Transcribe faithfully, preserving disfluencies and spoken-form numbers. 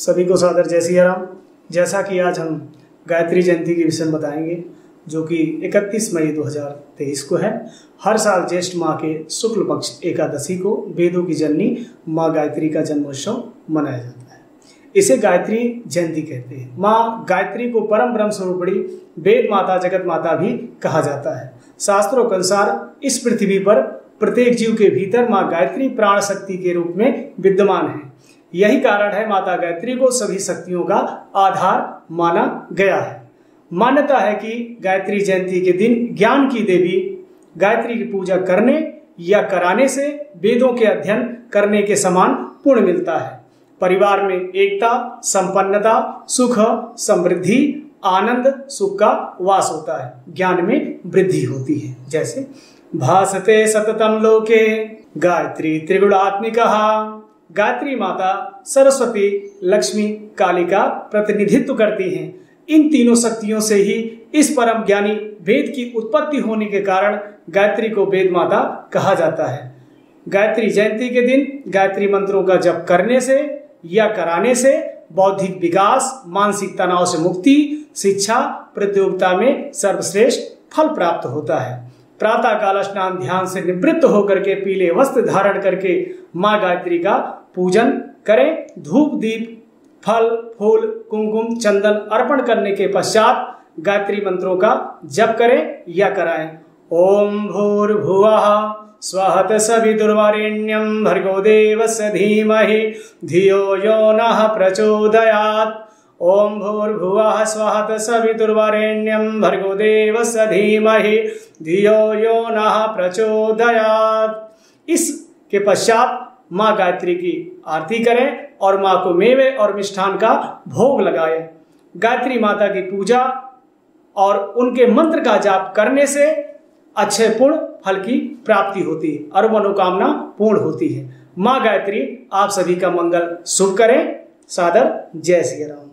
सभी को सादर जय श्री राम। जैसा कि आज हम गायत्री जयंती के विषय में बताएंगे जो कि इकतीस मई दो हज़ार तेईस को है। हर साल ज्येष्ठ माह के शुक्ल पक्ष एकादशी को वेदों की जननी माँ गायत्री का जन्मोत्सव मनाया जाता है। इसे गायत्री जयंती कहते हैं। माँ गायत्री को परम ब्रह्म स्वरूपणी वेद माता जगत माता भी कहा जाता है। शास्त्रों के अनुसार इस पृथ्वी पर प्रत्येक जीव के भीतर माँ गायत्री प्राण शक्ति के रूप में विद्यमान है। यही कारण है माता गायत्री को सभी शक्तियों का आधार माना गया है। मान्यता है कि गायत्री जयंती के दिन ज्ञान की देवी गायत्री की पूजा करने या कराने से वेदों के अध्ययन करने के समान पुण्य मिलता है। परिवार में एकता, संपन्नता, सुख, समृद्धि, आनंद, सुख का वास होता है। ज्ञान में वृद्धि होती है। जैसे भासते सततम लोके गायत्री त्रिगुणात्मिकः। गायत्री माता सरस्वती, लक्ष्मी, काली का प्रतिनिधित्व करती हैं। इन तीनों शक्तियों से ही इस परम ज्ञानी वेद की उत्पत्ति होने के कारण गायत्री को वेद माता कहा जाता है। गायत्री जयंती के दिन गायत्री मंत्रों का जप करने से या कराने से बौद्धिक विकास, मानसिक तनाव से मुक्ति, शिक्षा, प्रतियोगिता में सर्वश्रेष्ठ फल प्राप्त होता है। प्रातः काल स्नान ध्यान से निवृत्त होकर के पीले वस्त्र धारण करके माँ गायत्री का पूजन करें। धूप, दीप, फल, फूल, कुमकुम, चंदन अर्पण करने के पश्चात गायत्री मंत्रों का जप करें या कराएं। ओम भूर्भुवः स्वः सवितुर्वरेण्यं भर्गो देवस्य धीमहि धियो यो नः प्रचोदयात्। ओम भूर्भुवः स्वः सवितुर्वरेण्यं भर्गो देवस्य धीमहि धियो यो नः प्रचोदयात्। इसके पश्चात माँ गायत्री की आरती करें और माँ को मेवे और मिष्ठान का भोग लगाएं। गायत्री माता की पूजा और उनके मंत्र का जाप करने से अच्छे पुण्य फल की प्राप्ति होती है और मनोकामना पूर्ण होती है। माँ गायत्री आप सभी का मंगल शुभ करें। सादर जय श्री राम।